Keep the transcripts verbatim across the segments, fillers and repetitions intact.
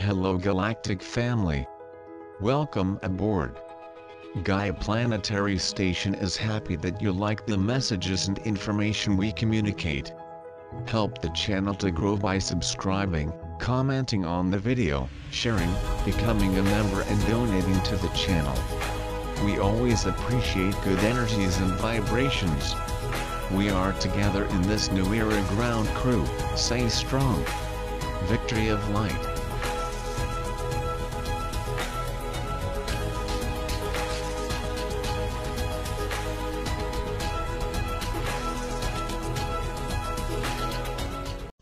Hello Galactic Family. Welcome aboard. Gaia Planetary Station is happy that you like the messages and information we communicate. Help the channel to grow by subscribing, commenting on the video, sharing, becoming a member and donating to the channel. We always appreciate good energies and vibrations. We are together in this new era ground crew, stay strong. Victory of light.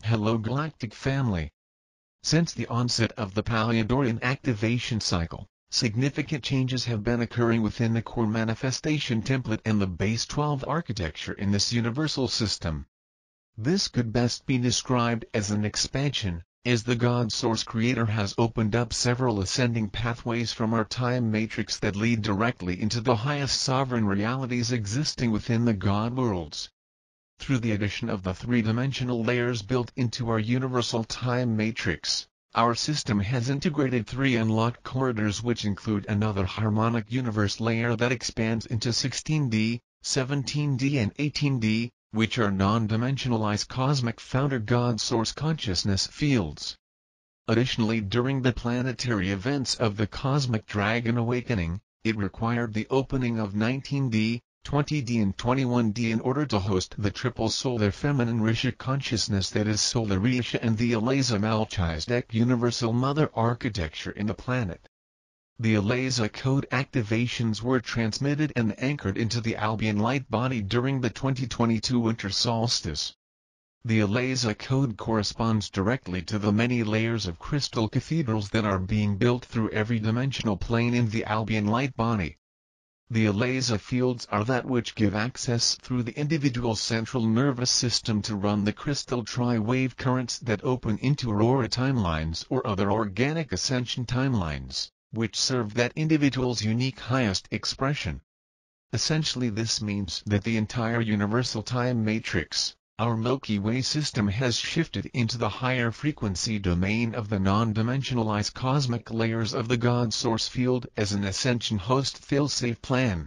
Hello Galactic Family. Since the onset of the Paliadorian activation cycle, significant changes have been occurring within the Core Manifestation Template and the Base twelve architecture in this universal system. This could best be described as an expansion, as the God Source Creator has opened up several ascending pathways from our time matrix that lead directly into the highest sovereign realities existing within the God worlds. Through the addition of the three-dimensional layers built into our universal time matrix, our system has integrated three unlocked corridors which include another harmonic universe layer that expands into sixteen D, seventeen D and eighteen D, which are non-dimensionalized cosmic founder God source consciousness fields. Additionally, during the planetary events of the Cosmic Dragon Awakening, it required the opening of nineteen D, twenty D and twenty-one D in order to host the triple solar feminine Risha consciousness that is Solar Risha and the Elaysa Melchizedek universal mother architecture in the planet. The Elaysa Code activations were transmitted and anchored into the Albion Light Body during the twenty twenty-two winter solstice. The Elaysa Code corresponds directly to the many layers of crystal cathedrals that are being built through every dimensional plane in the Albion Light Body. The Elaysa fields are that which give access through the individual central nervous system to run the crystal tri-wave currents that open into aurora timelines or other organic ascension timelines, which serve that individual's unique highest expression. Essentially, this means that the entire universal time matrix, our Milky Way system, has shifted into the higher frequency domain of the non-dimensionalized cosmic layers of the God Source field as an ascension host failsafe plan.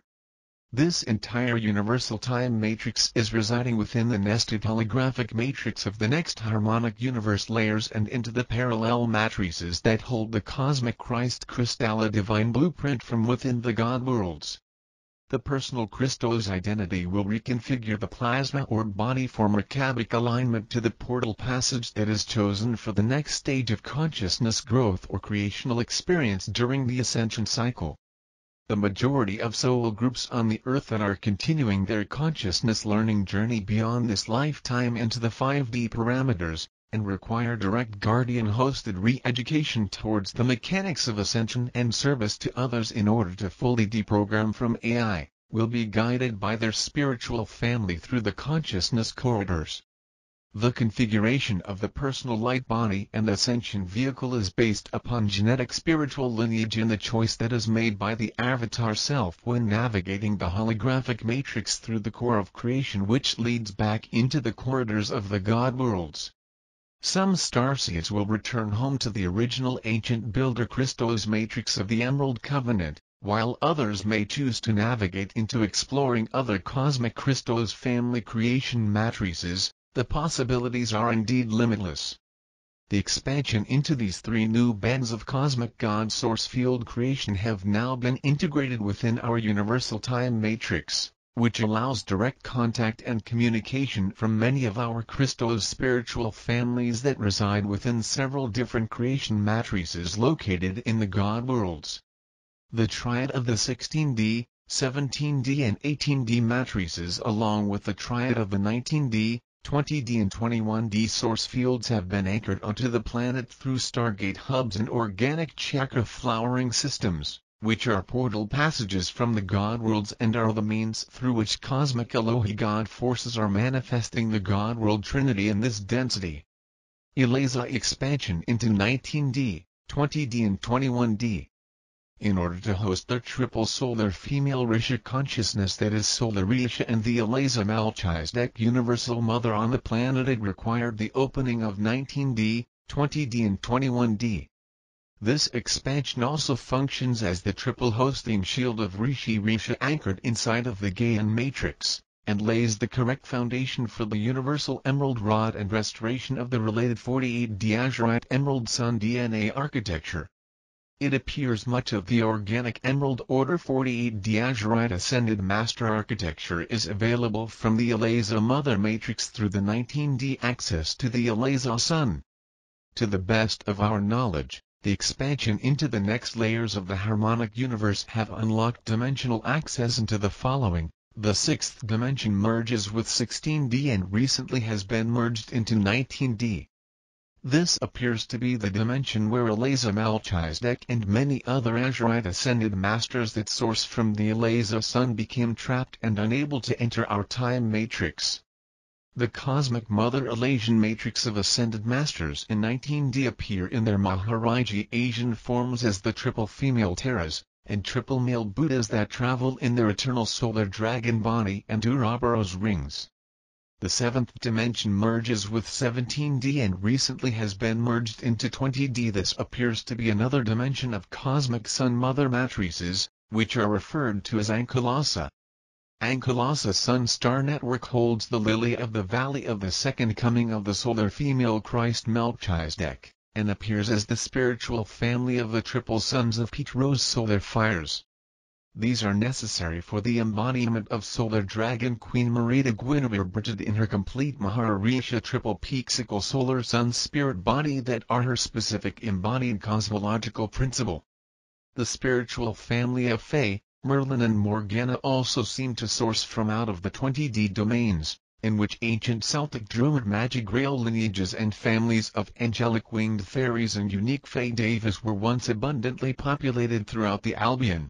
This entire universal time matrix is residing within the nested holographic matrix of the next harmonic universe layers and into the parallel matrices that hold the cosmic Christ Kristalla divine blueprint from within the God worlds. The personal Christos identity will reconfigure the plasma orb body for Merkabic alignment to the portal passage that is chosen for the next stage of consciousness growth or creational experience during the ascension cycle. The majority of soul groups on the Earth that are continuing their consciousness learning journey beyond this lifetime into the five D parameters, and require direct guardian-hosted re-education towards the mechanics of ascension and service to others in order to fully deprogram from A I, will be guided by their spiritual family through the consciousness corridors. The configuration of the personal light body and ascension vehicle is based upon genetic spiritual lineage and the choice that is made by the avatar self when navigating the holographic matrix through the core of creation which leads back into the corridors of the God worlds. Some starseeds will return home to the original ancient builder Christos matrix of the Emerald Covenant, while others may choose to navigate into exploring other cosmic Christos family creation matrices. The possibilities are indeed limitless. The expansion into these three new bands of cosmic God source field creation have now been integrated within our universal time matrix, which allows direct contact and communication from many of our Christos spiritual families that reside within several different creation matrices located in the God worlds. The triad of the sixteen D, seventeen D and eighteen D matrices, along with the triad of the nineteen D, twenty D and twenty-one D source fields, have been anchored onto the planet through Stargate hubs and organic chakra flowering systems, which are portal passages from the God worlds and are the means through which cosmic Elohi God forces are manifesting the God world Trinity in this density. Elaysa expansion into nineteen D, twenty D and twenty-one D. In order to host their triple solar female Risha consciousness that is Solar Risha and the Elaysa Melchizedek universal mother on the planet, it required the opening of nineteen D, twenty D and twenty-one D. This expansion also functions as the triple hosting shield of Rishi Risha anchored inside of the Gaian Matrix, and lays the correct foundation for the Universal Emerald Rod and restoration of the related forty-eight Diazurite Emerald Sun D N A architecture. It appears much of the organic Emerald Order forty-eight Diazurite Ascended Master architecture is available from the Elaysa Mother Matrix through the nineteen D access to the Elaysa Sun. To the best of our knowledge, the expansion into the next layers of the Harmonic Universe have unlocked dimensional access into the following. The sixth dimension merges with sixteen D and recently has been merged into nineteen D. This appears to be the dimension where Elaysa Melchizedek and many other Azurite Ascended Masters that source from the Elaysa Sun became trapped and unable to enter our time matrix. The Cosmic Mother Elaysian Matrix of Ascended Masters in nineteen D appear in their Maharaji Asian forms as the triple female Terras, and triple male Buddhas that travel in their eternal solar dragon body and Ouroboros rings. The seventh dimension merges with seventeen D and recently has been merged into twenty D. This appears to be another dimension of cosmic sun mother matrices, which are referred to as Ankalasa. Ankhalasa Sun Star Network holds the lily of the valley of the second coming of the solar female Christ Melchizedek, and appears as the spiritual family of the triple sons of Pete Rose solar fires. These are necessary for the embodiment of Solar Dragon Queen Merida Guinevere Bridget in her complete Mahararisha triple peaksical solar sun spirit body that are her specific embodied cosmological principle. The spiritual family of Fae, Merlin and Morgana also seem to source from out of the twenty D domains, in which ancient Celtic Druid magic rail lineages and families of angelic winged fairies and unique Fae Davis were once abundantly populated throughout the Albion.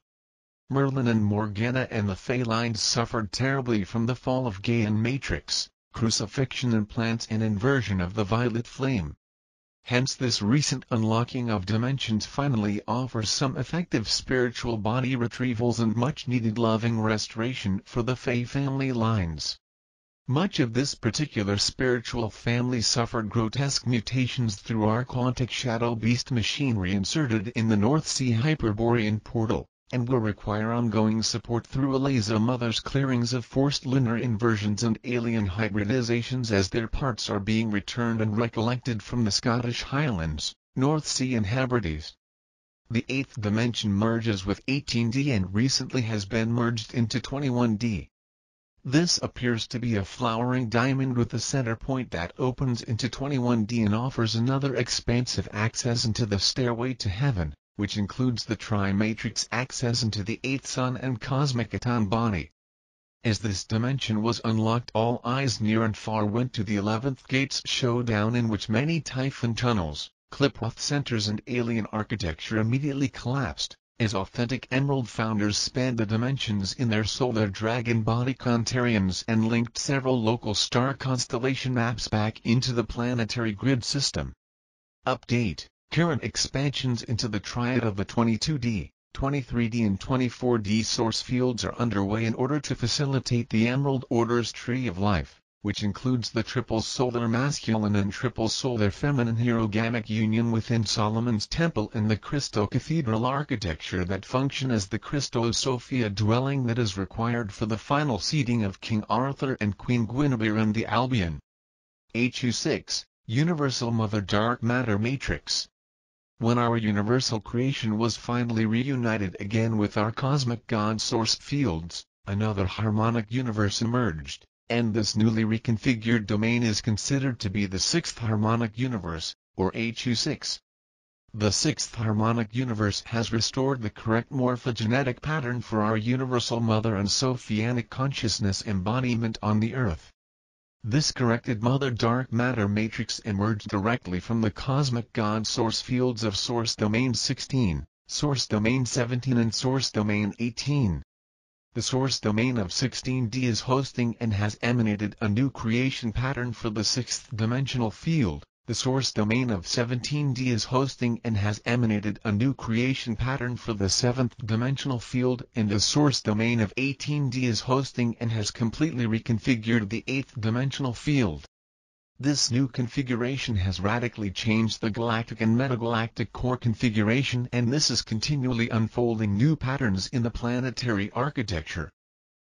Merlin and Morgana and the Fae lines suffered terribly from the fall of Gaian Matrix, crucifixion and plants and inversion of the violet flame. Hence this recent unlocking of dimensions finally offers some effective spiritual body retrievals and much-needed loving restoration for the Fae family lines. Much of this particular spiritual family suffered grotesque mutations through our quantic shadow beast machinery inserted in the North Sea Hyperborean portal, and will require ongoing support through Elaysa Mother's clearings of forced lunar inversions and alien hybridizations as their parts are being returned and recollected from the Scottish Highlands, North Sea and Hebrides. The eighth dimension merges with eighteen D and recently has been merged into twenty-one D. This appears to be a flowering diamond with a center point that opens into twenty-one D and offers another expansive access into the stairway to heaven, which includes the Tri-Matrix access into the eighth Sun and Cosmic Aton body. As this dimension was unlocked, all eyes near and far went to the eleventh Gates showdown, in which many Typhon tunnels, Kliphoth centers and alien architecture immediately collapsed, as authentic Emerald founders spanned the dimensions in their solar dragon body contrarians and linked several local star constellation maps back into the planetary grid system. Update. Current expansions into the triad of the twenty-two D, twenty-three D and twenty-four D source fields are underway in order to facilitate the Emerald Order's Tree of Life, which includes the triple solar masculine and triple solar feminine herogamic union within Solomon's Temple and the Christo Cathedral architecture that function as the Christos Sophia dwelling that is required for the final seating of King Arthur and Queen Guinevere in the Albion. H U six, Universal Mother Dark Matter Matrix. When our universal creation was finally reunited again with our cosmic God source fields, another harmonic universe emerged, and this newly reconfigured domain is considered to be the sixth harmonic universe, or H U six. The sixth harmonic universe has restored the correct morphogenetic pattern for our universal mother and Sophianic consciousness embodiment on the Earth. This corrected Mother Dark Matter Matrix emerged directly from the Cosmic God Source Fields of Source Domain sixteen, Source Domain seventeen and Source Domain eighteen. The Source Domain of sixteen D is hosting and has emanated a new creation pattern for the sixth dimensional field. The Source Domain of seventeen D is hosting and has emanated a new creation pattern for the seventh dimensional field, and the Source Domain of eighteen D is hosting and has completely reconfigured the eighth dimensional field. This new configuration has radically changed the galactic and metagalactic core configuration, and this is continually unfolding new patterns in the planetary architecture.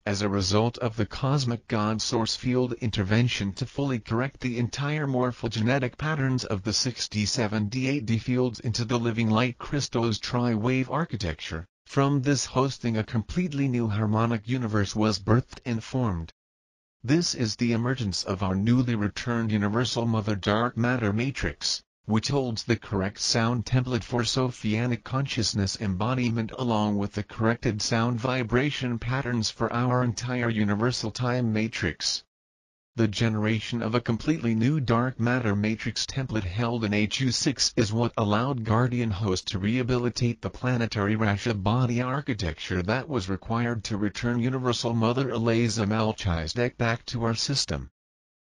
As a result of the cosmic God source field intervention to fully correct the entire morphogenetic patterns of the six D, seven D, eight D fields into the living light Christos tri-wave architecture, from this hosting a completely new harmonic universe was birthed and formed. This is the emergence of our newly returned Universal Mother Dark Matter Matrix, which holds the correct sound template for Sophianic consciousness embodiment along with the corrected sound vibration patterns for our entire Universal Time Matrix. The generation of a completely new Dark Matter Matrix template held in H U six is what allowed Guardian Host to rehabilitate the planetary Risha body architecture that was required to return Universal Mother Elaysa Melchizedek back to our system.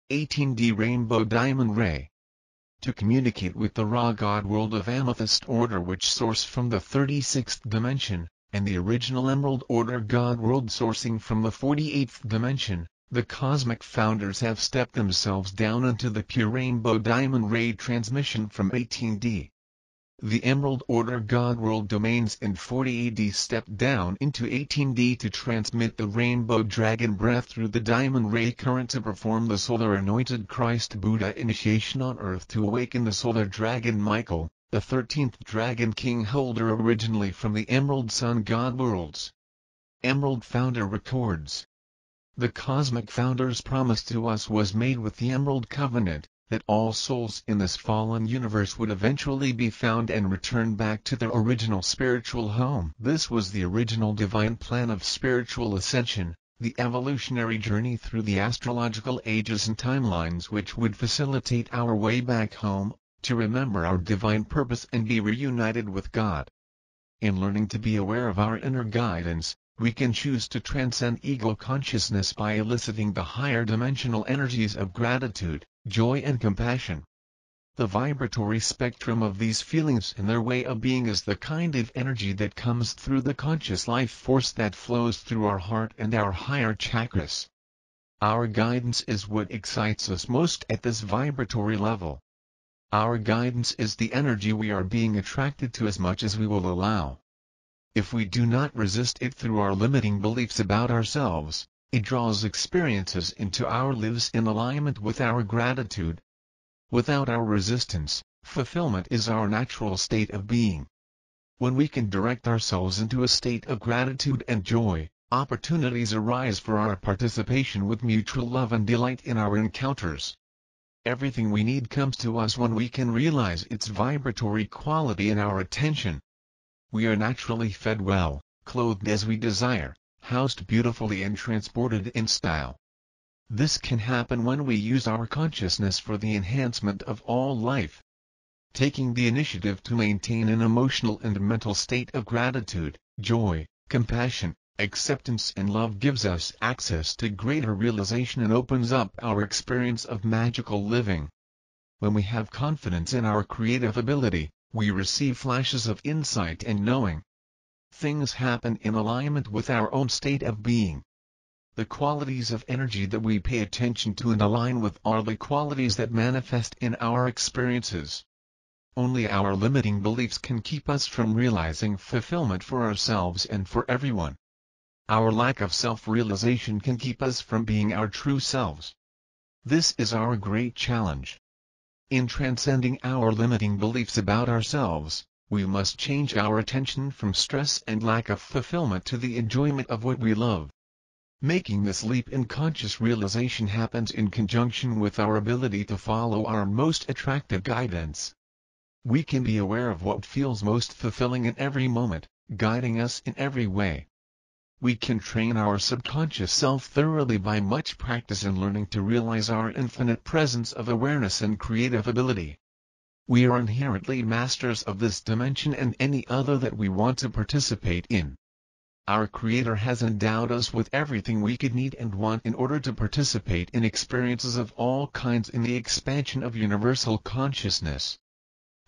eighteen D Rainbow Diamond Ray. To communicate with the raw God world of Amethyst Order, which sourced from the thirty-sixth dimension, and the original Emerald Order God world sourcing from the forty-eighth dimension, the cosmic founders have stepped themselves down into the pure Rainbow Diamond Ray transmission from eighteen D. The Emerald Order God world domains in forty A D stepped down into eighteen D to transmit the Rainbow Dragon Breath through the Diamond Ray current to perform the Solar Anointed Christ Buddha initiation on Earth to awaken the Solar Dragon Michael, the thirteenth Dragon King holder originally from the Emerald Sun God worlds. Emerald Founder records. The Cosmic Founder's promise to us was made with the Emerald Covenant, that all souls in this fallen universe would eventually be found and returned back to their original spiritual home. This was the original divine plan of spiritual ascension, the evolutionary journey through the astrological ages and timelines which would facilitate our way back home, to remember our divine purpose and be reunited with God. In learning to be aware of our inner guidance, we can choose to transcend ego consciousness by eliciting the higher dimensional energies of gratitude, joy and compassion. The vibratory spectrum of these feelings and their way of being is the kind of energy that comes through the conscious life force that flows through our heart and our higher chakras. Our guidance is what excites us most at this vibratory level. Our guidance is the energy we are being attracted to as much as we will allow. If we do not resist it through our limiting beliefs about ourselves, it draws experiences into our lives in alignment with our gratitude. Without our resistance, fulfillment is our natural state of being. When we can direct ourselves into a state of gratitude and joy, opportunities arise for our participation with mutual love and delight in our encounters. Everything we need comes to us when we can realize its vibratory quality in our attention. We are naturally fed well, clothed as we desire, housed beautifully and transported in style. This can happen when we use our consciousness for the enhancement of all life. Taking the initiative to maintain an emotional and mental state of gratitude, joy, compassion, acceptance and love gives us access to greater realization and opens up our experience of magical living. When we have confidence in our creative ability, we receive flashes of insight and knowing. Things happen in alignment with our own state of being. The qualities of energy that we pay attention to and align with are the qualities that manifest in our experiences. Only our limiting beliefs can keep us from realizing fulfillment for ourselves and for everyone. Our lack of self-realization can keep us from being our true selves. This is our great challenge. In transcending our limiting beliefs about ourselves, we must change our attention from stress and lack of fulfillment to the enjoyment of what we love. Making this leap in conscious realization happens in conjunction with our ability to follow our most attractive guidance. We can be aware of what feels most fulfilling in every moment, guiding us in every way. We can train our subconscious self thoroughly by much practice and learning to realize our infinite presence of awareness and creative ability. We are inherently masters of this dimension and any other that we want to participate in. Our Creator has endowed us with everything we could need and want in order to participate in experiences of all kinds in the expansion of universal consciousness.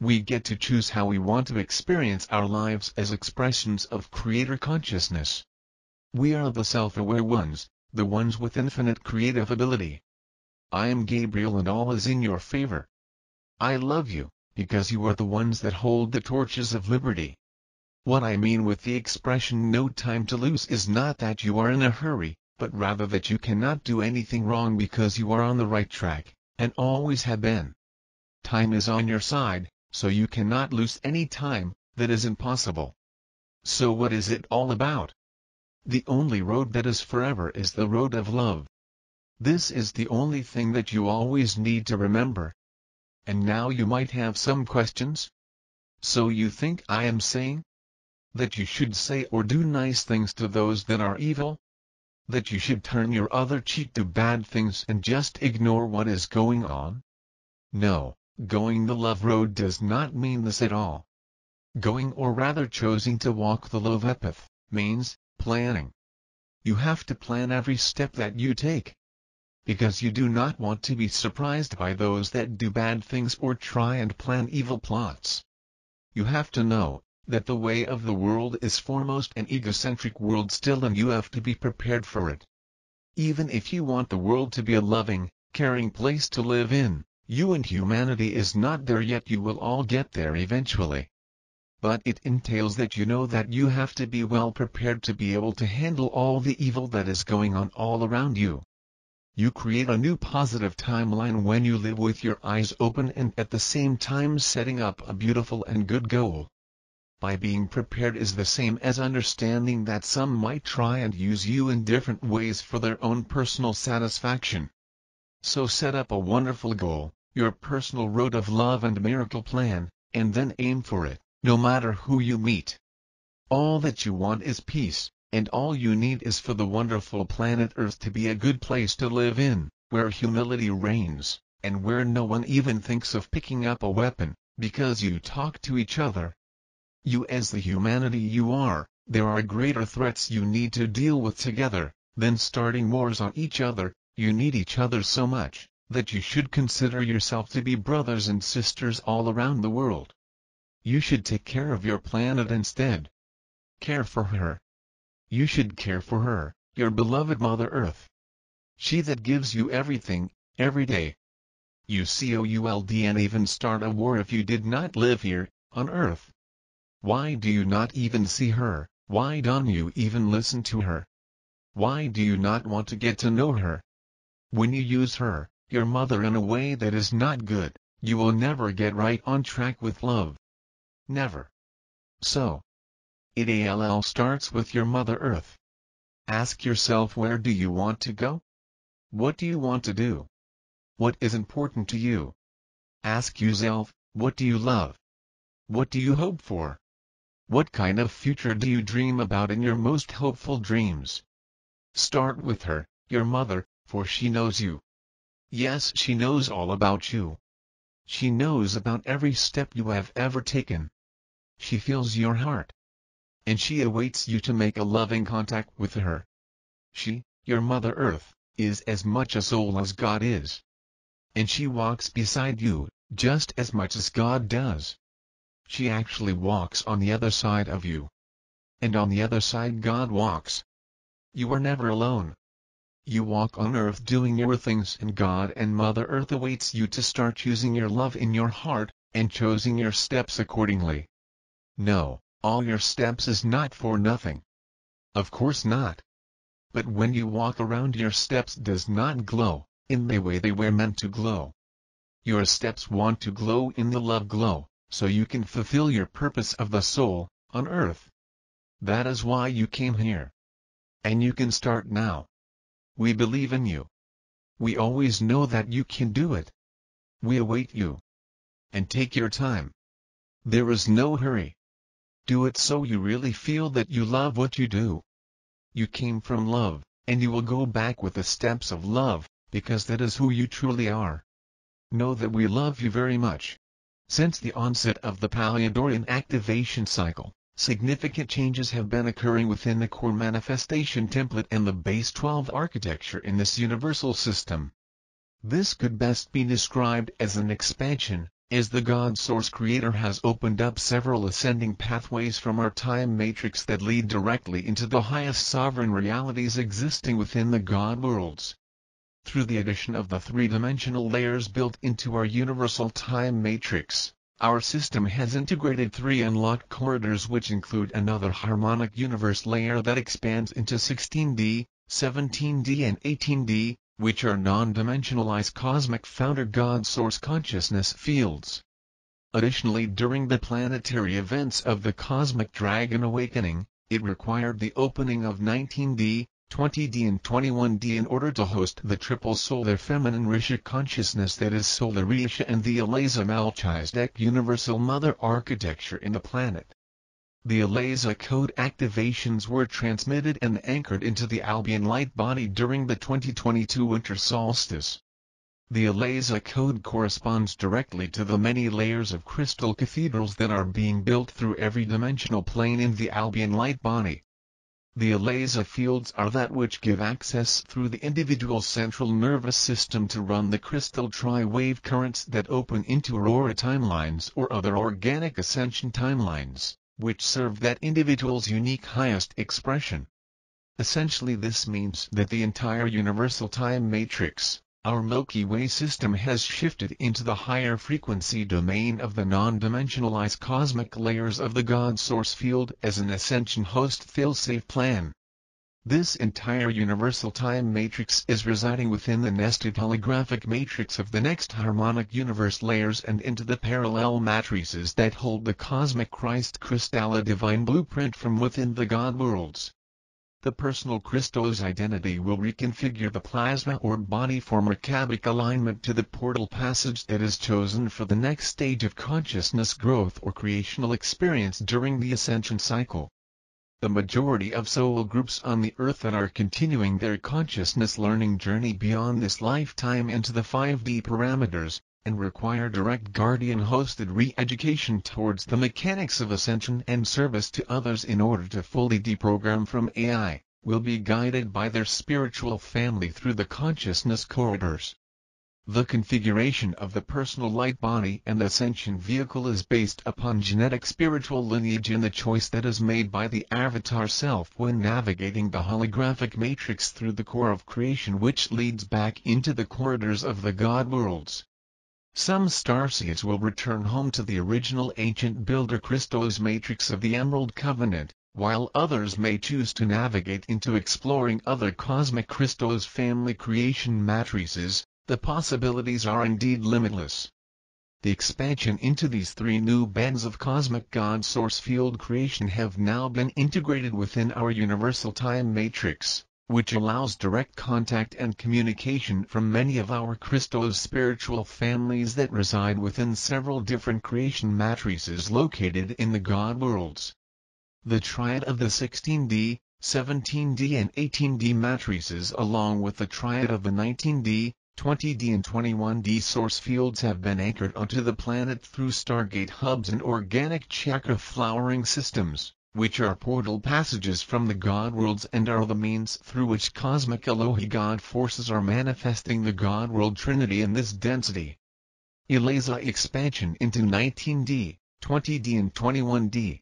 We get to choose how we want to experience our lives as expressions of Creator consciousness. We are the self-aware ones, the ones with infinite creative ability. I am Gabriel and all is in your favor. I love you, because you are the ones that hold the torches of liberty. What I mean with the expression no time to lose is not that you are in a hurry, but rather that you cannot do anything wrong because you are on the right track, and always have been. Time is on your side, so you cannot lose any time, that is impossible. So what is it all about? The only road that is forever is the road of love. This is the only thing that you always need to remember. And now you might have some questions? So you think I am saying that you should say or do nice things to those that are evil? That you should turn your other cheek to bad things and just ignore what is going on? No, going the love road does not mean this at all. Going, or rather choosing to walk the love path, means planning. You have to plan every step that you take, because you do not want to be surprised by those that do bad things or try and plan evil plots. You have to know that the way of the world is foremost an egocentric world still, and you have to be prepared for it. Even if you want the world to be a loving, caring place to live in, you and humanity is not there yet. You will all get there eventually. But it entails that you know that you have to be well prepared to be able to handle all the evil that is going on all around you. You create a new positive timeline when you live with your eyes open and at the same time setting up a beautiful and good goal. By being prepared is the same as understanding that some might try and use you in different ways for their own personal satisfaction. So set up a wonderful goal, your personal road of love and miracle plan, and then aim for it, no matter who you meet. All that you want is peace. And all you need is for the wonderful planet Earth to be a good place to live in, where humility reigns, and where no one even thinks of picking up a weapon, because you talk to each other. You, as the humanity you are, there are greater threats you need to deal with together, than starting wars on each other. You need each other so much, that you should consider yourself to be brothers and sisters all around the world. You should take care of your planet instead. Care for her. You should care for her, your beloved Mother Earth. She that gives you everything, every day. You could not even start a war if you did not live here, on Earth. Why do you not even see her? Why don't you even listen to her? Why do you not want to get to know her? When you use her, your mother, in a way that is not good, you will never get right on track with love. Never. So. It all starts with your Mother Earth. Ask yourself, where do you want to go? What do you want to do? What is important to you? Ask yourself, what do you love? What do you hope for? What kind of future do you dream about in your most hopeful dreams? Start with her, your mother, for she knows you. Yes, she knows all about you. She knows about every step you have ever taken. She feels your heart. And she awaits you to make a loving contact with her. She, your Mother Earth, is as much a soul as God is. And she walks beside you, just as much as God does. She actually walks on the other side of you. And on the other side God walks. You are never alone. You walk on Earth doing your things, and God and Mother Earth awaits you to start choosing your love in your heart, and choosing your steps accordingly. No. All your steps is not for nothing. Of course not. But when you walk around, your steps does not glow in the way they were meant to glow. Your steps want to glow in the love glow, so you can fulfill your purpose of the soul, on Earth. That is why you came here. And you can start now. We believe in you. We always know that you can do it. We await you. And take your time. There is no hurry. Do it so you really feel that you love what you do. You came from love, and you will go back with the steps of love, because that is who you truly are. Know that we love you very much. Since the onset of the Paliadorian activation cycle, significant changes have been occurring within the Core Manifestation Template and the Base twelve architecture in this universal system. This could best be described as an expansion, as the God Source Creator has opened up several ascending pathways from our time matrix that lead directly into the highest sovereign realities existing within the God worlds. through the addition of the three-dimensional layers built into our universal time matrix. Our system has integrated three unlocked corridors which include another harmonic universe layer that expands into sixteen D, seventeen D and eighteen D, which are non-dimensionalized cosmic founder God Source Consciousness fields. Additionally, during the planetary events of the Cosmic Dragon Awakening, it required the opening of nineteen D, twenty D and twenty-one D in order to host the triple solar feminine Risha consciousness that is Solar Risha and the Elaysa Melchizedek Universal Mother architecture in the planet. The Elaysa Code activations were transmitted and anchored into the Albion Light Body during the twenty twenty-two winter solstice. The Elaysa Code corresponds directly to the many layers of crystal cathedrals that are being built through every dimensional plane in the Albion Light Body. The Elaysa fields are that which give access through the individual central nervous system to run the crystal tri-wave currents that open into aurora timelines or other organic ascension timelines, which serve that individual's unique highest expression. Essentially, this means that the entire universal time matrix, our Milky Way system, has shifted into the higher frequency domain of the non-dimensionalized cosmic layers of the God Source field as an ascension host failsafe plan. This entire universal time matrix is residing within the nested holographic matrix of the next harmonic universe layers and into the parallel matrices that hold the cosmic Christ Kristalla divine blueprint from within the God worlds. The personal Christos identity will reconfigure the plasma or body for Merkabic alignment to the portal passage that is chosen for the next stage of consciousness growth or creational experience during the ascension cycle. The majority of soul groups on the earth that are continuing their consciousness learning journey beyond this lifetime into the five D parameters, and require direct guardian-hosted re-education towards the mechanics of ascension and service to others in order to fully deprogram from A I, will be guided by their spiritual family through the consciousness corridors. The configuration of the personal light body and ascension vehicle is based upon genetic spiritual lineage and the choice that is made by the avatar self when navigating the holographic matrix through the core of creation, which leads back into the corridors of the God worlds. Some starseeds will return home to the original ancient builder Christos matrix of the Emerald Covenant, while others may choose to navigate into exploring other cosmic Christos family creation matrices. The possibilities are indeed limitless. The expansion into these three new bands of cosmic God source field creation have now been integrated within our universal time matrix, which allows direct contact and communication from many of our Christos spiritual families that reside within several different creation matrices located in the God worlds. The triad of the sixteen D, seventeen D and eighteen D matrices, along with the triad of the nineteen D, twenty D and twenty-one D source fields, have been anchored onto the planet through Stargate hubs and organic chakra flowering systems, which are portal passages from the God worlds and are the means through which cosmic Elohi God forces are manifesting the God world trinity in this density. Elaysa expansion into nineteen D, twenty D and twenty-one D.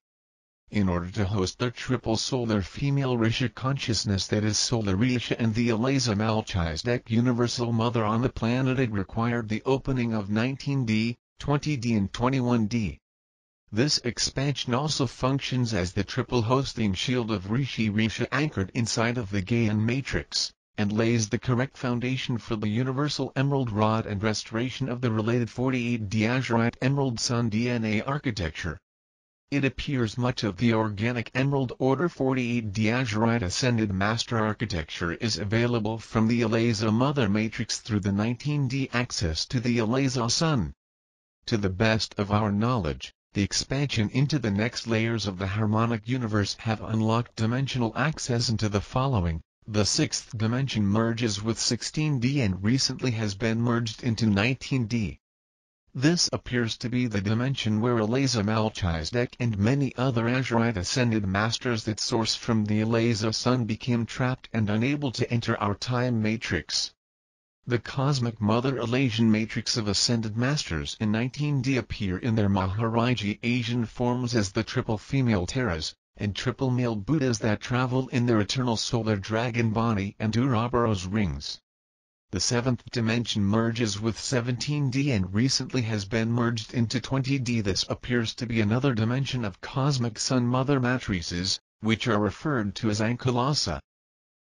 In order to host their triple solar female Risha consciousness that is Solar Risha and the Elaysa Melchizedek Universal Mother on the planet, it required the opening of nineteen D, twenty D and twenty-one D. This expansion also functions as the triple hosting shield of Rishi Risha anchored inside of the Gaian Matrix, and lays the correct foundation for the Universal Emerald Rod and restoration of the related forty-eight Diazurite Emerald Sun D N A architecture. It appears much of the organic Emerald Order forty-eight Diazurite Ascended Master architecture is available from the Elaysa Mother Matrix through the nineteen D access to the Elaysa Sun. To the best of our knowledge, the expansion into the next layers of the harmonic universe have unlocked dimensional access into the following. The sixth dimension merges with sixteen D and recently has been merged into nineteen D. This appears to be the dimension where Elaysa Melchizedek and many other Azurite ascended masters that source from the Elaysa Sun became trapped and unable to enter our time matrix. The Cosmic Mother Elaysian Matrix of Ascended Masters in nineteen D appear in their Maharaji Asian forms as the triple female Taras, and triple male Buddhas that travel in their eternal solar dragon body and Uraboros rings. The seventh dimension merges with seventeen D and recently has been merged into twenty D. This appears to be another dimension of cosmic sun mother matrices, which are referred to as Ankhalasa.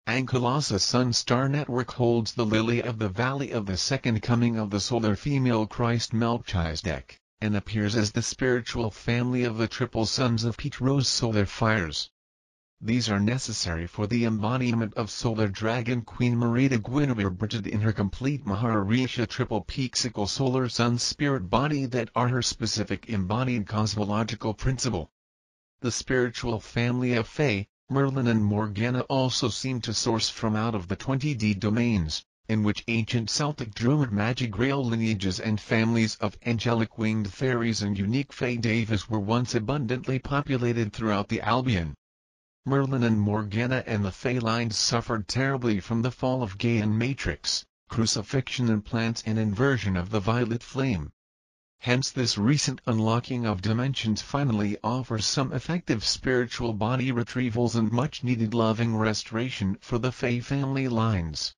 Ankhalasa Sun Star Network holds the lily of the valley of the second coming of the Solar Female Christ Melchizedek, and appears as the spiritual family of the triple sons of Petro's solar fires. These are necessary for the embodiment of Solar Dragon Queen Merida Guinevere Bridget in her complete Maharaji triple peaksical solar sun spirit body that are her specific embodied cosmological principle. The spiritual family of Fae, Merlin and Morgana also seem to source from out of the twenty D domains, in which ancient Celtic Druid magic rail lineages and families of angelic winged fairies and unique Fae devas were once abundantly populated throughout the Albion. Merlin and Morgana and the Fae lines suffered terribly from the fall of Gaian Matrix, crucifixion implants and inversion of the violet flame. Hence this recent unlocking of dimensions finally offers some effective spiritual body retrievals and much-needed loving restoration for the Fae family lines.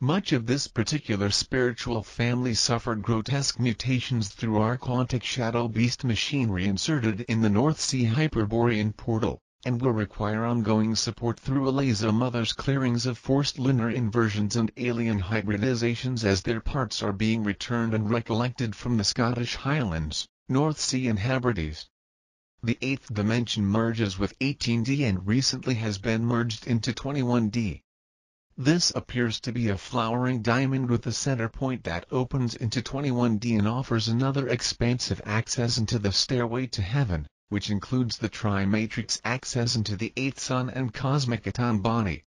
Much of this particular spiritual family suffered grotesque mutations through our quantic shadow beast machinery inserted in the North Sea Hyperborean portal, and will require ongoing support through Elaysa Mother's clearings of forced lunar inversions and alien hybridizations as their parts are being returned and recollected from the Scottish Highlands, North Sea and Hebrides. The eighth dimension merges with eighteen D and recently has been merged into twenty-one D. This appears to be a flowering diamond with a center point that opens into twenty-one D and offers another expansive access into the stairway to heaven, which includes the Tri-Matrix access into the eighth Sun and Cosmic Aton body.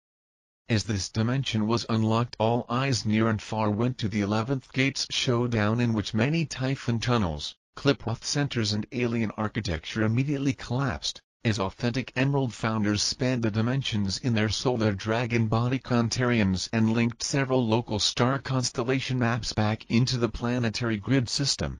As this dimension was unlocked, all eyes near and far went to the eleventh Gates showdown, in which many Typhon tunnels, Kliphoth centers and alien architecture immediately collapsed, as authentic Emerald founders spanned the dimensions in their Solar Dragon body contrarians and linked several local star constellation maps back into the planetary grid system.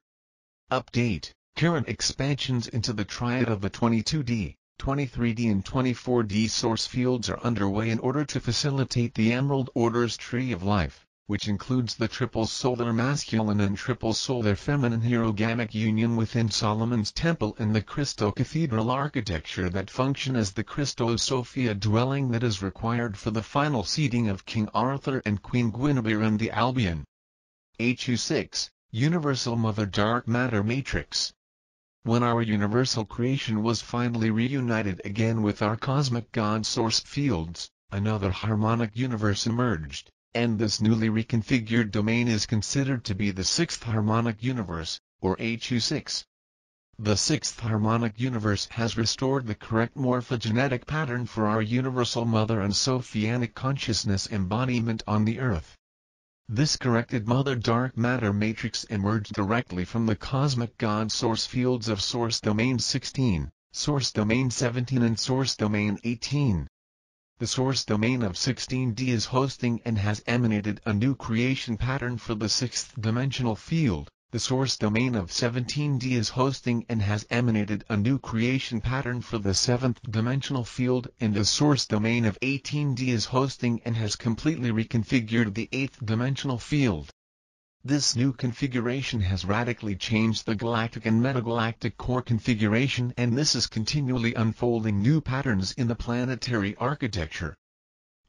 Update. Current expansions into the triad of the twenty-two D, twenty-three D and twenty-four D source fields are underway in order to facilitate the Emerald Order's Tree of Life, which includes the triple solar masculine and triple solar feminine herogamic union within Solomon's Temple and the Christo Cathedral architecture that function as the Christos Sophia dwelling that is required for the final seating of King Arthur and Queen Guinevere in the Albion. H U six, Universal Mother Dark Matter Matrix. When our universal creation was finally reunited again with our cosmic God source fields, another harmonic universe emerged, and this newly reconfigured domain is considered to be the sixth harmonic universe, or H U six. The sixth harmonic universe has restored the correct morphogenetic pattern for our universal mother and Sophianic consciousness embodiment on the Earth. This corrected Mother Dark Matter Matrix emerged directly from the Cosmic God Source Fields of Source Domain sixteen, Source Domain seventeen and Source Domain eighteen. The Source Domain of sixteen D is hosting and has emanated a new creation pattern for the sixth dimensional field. The Source Domain of seventeen D is hosting and has emanated a new creation pattern for the seventh dimensional field, and the Source Domain of eighteen D is hosting and has completely reconfigured the eighth dimensional field. This new configuration has radically changed the galactic and metagalactic core configuration, and this is continually unfolding new patterns in the planetary architecture.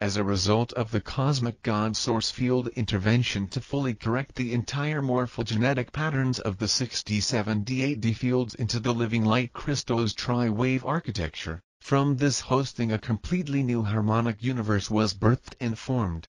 As a result of the cosmic God source field intervention to fully correct the entire morphogenetic patterns of the six D, seven D, eight D fields into the living light Christos tri-wave architecture, from this hosting a completely new harmonic universe was birthed and formed.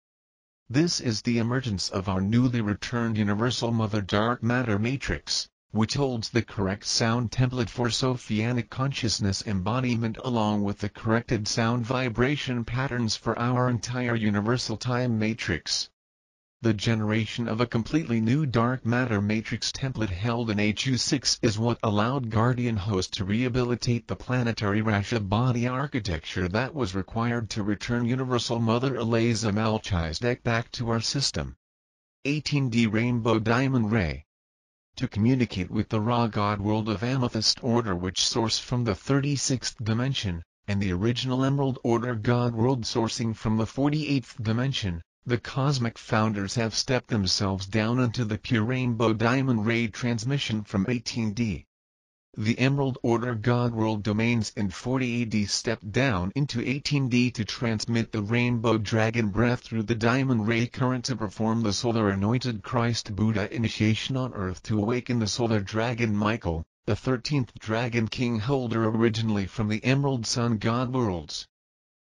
This is the emergence of our newly returned universal mother dark matter matrix, which holds the correct sound template for Sophianic consciousness embodiment along with the corrected sound vibration patterns for our entire universal time matrix. The generation of a completely new dark matter matrix template held in H U six is what allowed Guardian Host to rehabilitate the planetary Risha body architecture that was required to return Universal Mother Elaysa Melchizedek back to our system. eighteen D Rainbow Diamond Ray. To communicate with the raw god world of Amethyst Order, which sourced from the thirty-sixth dimension, and the original Emerald Order god world sourcing from the forty-eighth dimension, the cosmic founders have stepped themselves down into the pure Rainbow Diamond Ray transmission from eighteen D. The Emerald Order God World Domains in forty A D stepped down into eighteen D to transmit the Rainbow Dragon Breath through the Diamond Ray current to perform the Solar Anointed Christ Buddha initiation on Earth to awaken the Solar Dragon Michael, the thirteenth Dragon King Holder originally from the Emerald Sun God Worlds.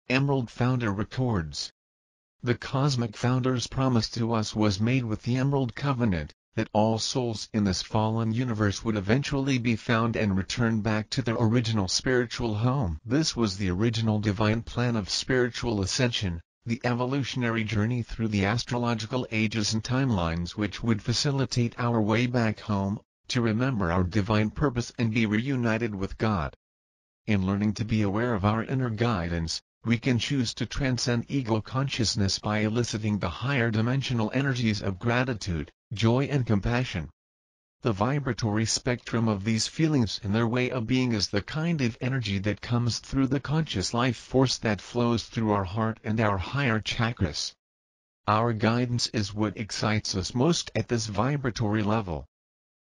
Emerald Founder records. The Cosmic Founder's promise to us was made with the Emerald Covenant, that all souls in this fallen universe would eventually be found and return back to their original spiritual home. This was the original divine plan of spiritual ascension, the evolutionary journey through the astrological ages and timelines which would facilitate our way back home, to remember our divine purpose and be reunited with God. In learning to be aware of our inner guidance, we can choose to transcend ego consciousness by eliciting the higher dimensional energies of gratitude, joy and compassion. The vibratory spectrum of these feelings and their way of being is the kind of energy that comes through the conscious life force that flows through our heart and our higher chakras. Our guidance is what excites us most at this vibratory level.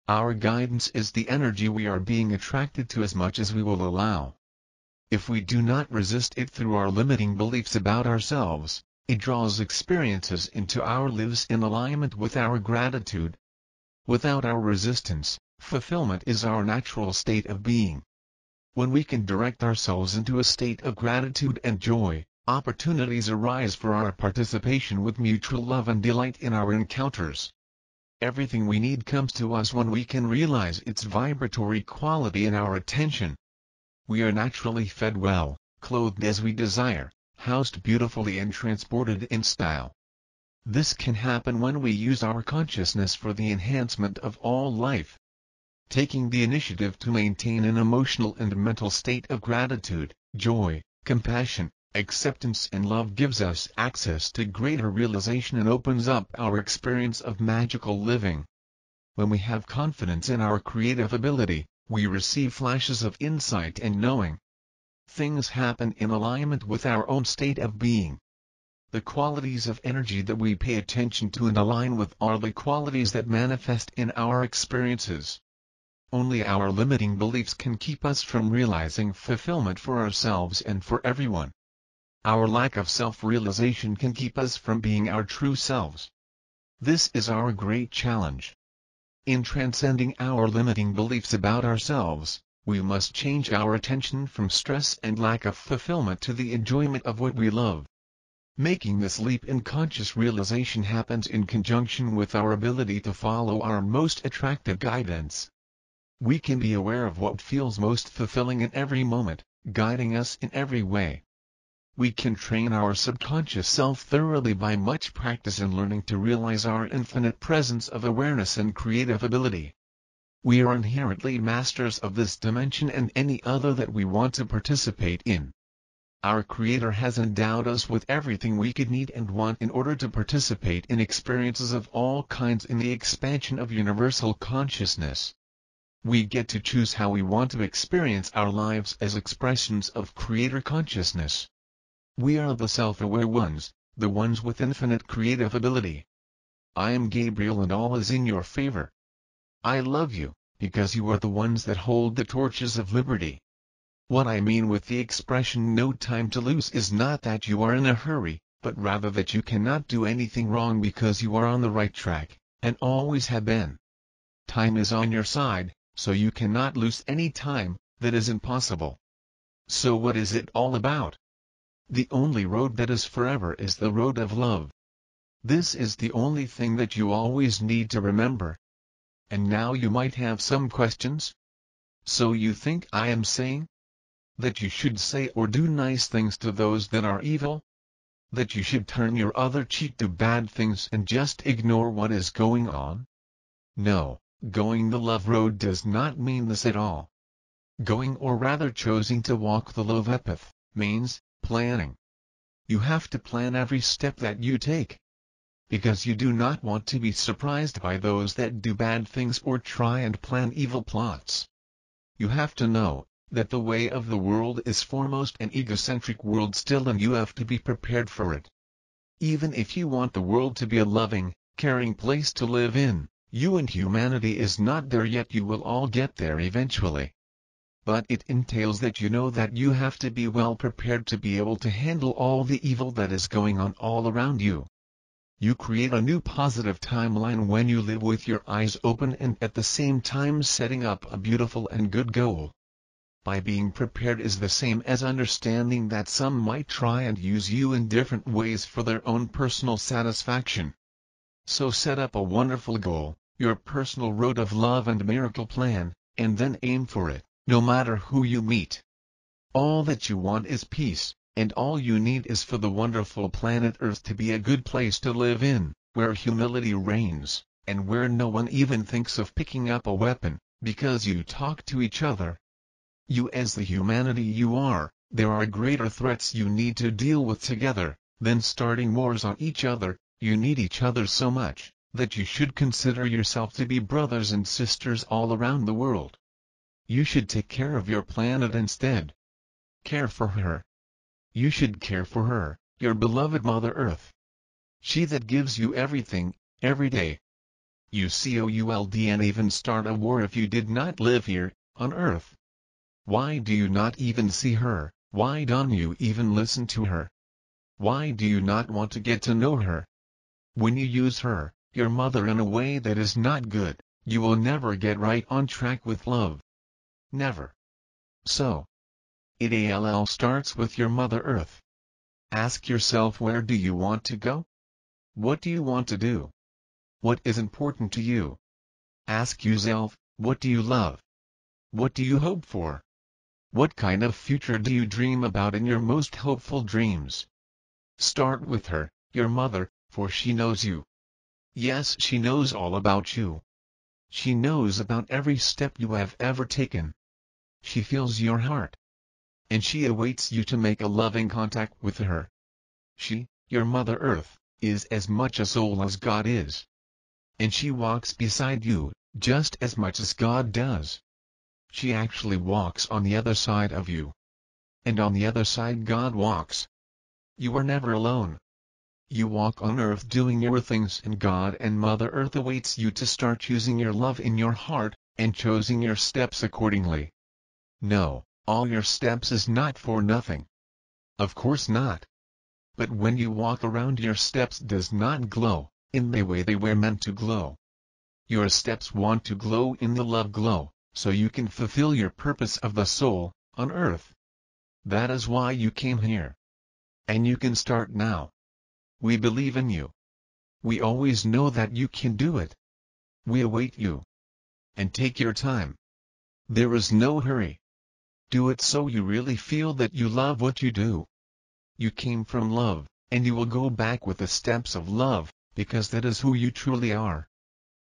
Our guidance is the energy we are being attracted to as much as we will allow. If we do not resist it through our limiting beliefs about ourselves, it draws experiences into our lives in alignment with our gratitude. Without our resistance, fulfillment is our natural state of being. When we can direct ourselves into a state of gratitude and joy, opportunities arise for our participation with mutual love and delight in our encounters. Everything we need comes to us when we can realize its vibratory quality in our attention. We are naturally fed well, clothed as we desire, housed beautifully and transported in style. This can happen when we use our consciousness for the enhancement of all life. Taking the initiative to maintain an emotional and mental state of gratitude, joy, compassion, acceptance and love gives us access to greater realization and opens up our experience of magical living. When we have confidence in our creative ability, we receive flashes of insight and knowing. Things happen in alignment with our own state of being. The qualities of energy that we pay attention to and align with are the qualities that manifest in our experiences. Only our limiting beliefs can keep us from realizing fulfillment for ourselves and for everyone. Our lack of self-realization can keep us from being our true selves. This is our great challenge. In transcending our limiting beliefs about ourselves, we must change our attention from stress and lack of fulfillment to the enjoyment of what we love. Making this leap in conscious realization happens in conjunction with our ability to follow our most attractive guidance. We can be aware of what feels most fulfilling in every moment, guiding us in every way. We can train our subconscious self thoroughly by much practice and learning to realize our infinite presence of awareness and creative ability. We are inherently masters of this dimension and any other that we want to participate in. Our Creator has endowed us with everything we could need and want in order to participate in experiences of all kinds in the expansion of universal consciousness. We get to choose how we want to experience our lives as expressions of Creator consciousness. We are the self-aware ones, the ones with infinite creative ability. I am Gabriel and all is in your favor. I love you, because you are the ones that hold the torches of liberty. What I mean with the expression no time to lose is not that you are in a hurry, but rather that you cannot do anything wrong because you are on the right track, and always have been. Time is on your side, so you cannot lose any time, that is impossible. So what is it all about? The only road that is forever is the road of love. This is the only thing that you always need to remember. And now you might have some questions? So you think I am saying that you should say or do nice things to those that are evil? That you should turn your other cheek to bad things and just ignore what is going on? No, going the love road does not mean this at all. Going, or rather choosing to walk the love path, means planning. You have to plan every step that you take. Because you do not want to be surprised by those that do bad things or try and plan evil plots. You have to know that the way of the world is foremost an egocentric world still, and you have to be prepared for it. Even if you want the world to be a loving, caring place to live in, you and humanity is not there yet. You will all get there eventually. But it entails that you know that you have to be well prepared to be able to handle all the evil that is going on all around you. You create a new positive timeline when you live with your eyes open and at the same time setting up a beautiful and good goal. By being prepared is the same as understanding that some might try and use you in different ways for their own personal satisfaction. So set up a wonderful goal, your personal road of love and miracle plan, and then aim for it. No matter who you meet. All that you want is peace, and all you need is for the wonderful planet Earth to be a good place to live in, where humility reigns, and where no one even thinks of picking up a weapon, because you talk to each other. You as the humanity you are, there are greater threats you need to deal with together, than starting wars on each other. You need each other so much, that you should consider yourself to be brothers and sisters all around the world. You should take care of your planet instead. Care for her. You should care for her, your beloved Mother Earth. She that gives you everything, every day. You could not even start a war if you did not live here, on Earth. Why do you not even see her? Why don't you even listen to her? Why do you not want to get to know her? When you use her, your mother, in a way that is not good, you will never get right on track with love. Never. So, it all starts with your Mother Earth. Ask yourself, where do you want to go? What do you want to do? What is important to you? Ask yourself, what do you love? What do you hope for? What kind of future do you dream about in your most hopeful dreams? Start with her, your mother, for she knows you. Yes, she knows all about you. She knows about every step you have ever taken. She feels your heart. And she awaits you to make a loving contact with her. She, your Mother Earth, is as much a soul as God is. And she walks beside you, just as much as God does. She actually walks on the other side of you. And on the other side God walks. You are never alone. You walk on Earth doing your things, and God and Mother Earth awaits you to start using your love in your heart, and choosing your steps accordingly. No, all your steps is not for nothing. Of course not. But when you walk around, your steps does not glow, in the way they were meant to glow. Your steps want to glow in the love glow, so you can fulfill your purpose of the soul, on Earth. That is why you came here. And you can start now. We believe in you. We always know that you can do it. We await you. And take your time. There is no hurry. Do it so you really feel that you love what you do. You came from love, and you will go back with the steps of love, because that is who you truly are.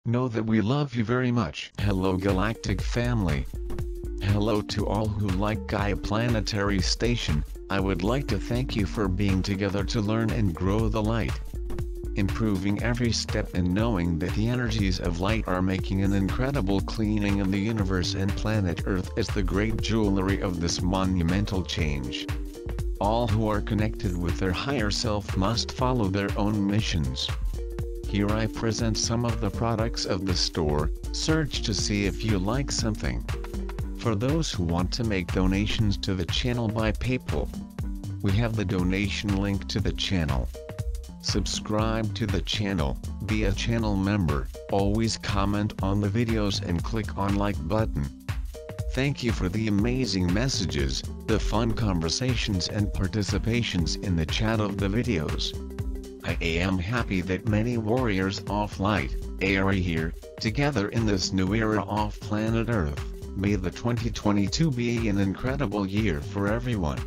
Know that we love you very much. Hello Galactic Family. Hello to all who like Gaia Planetary Station. I would like to thank you for being together to learn and grow the light. Improving every step and knowing that the energies of light are making an incredible cleaning of the universe and planet Earth is the great jewelry of this monumental change. All who are connected with their higher self must follow their own missions. Here I present some of the products of the store. Search to see if you like something. For those who want to make donations to the channel by PayPal, we have the donation link to the channel. Subscribe to the channel, be a channel member, always comment on the videos and click on like button. Thank you for the amazing messages, the fun conversations and participations in the chat of the videos. I am happy that many warriors of light are here, together in this new era of planet Earth. May the twenty twenty-two be an incredible year for everyone.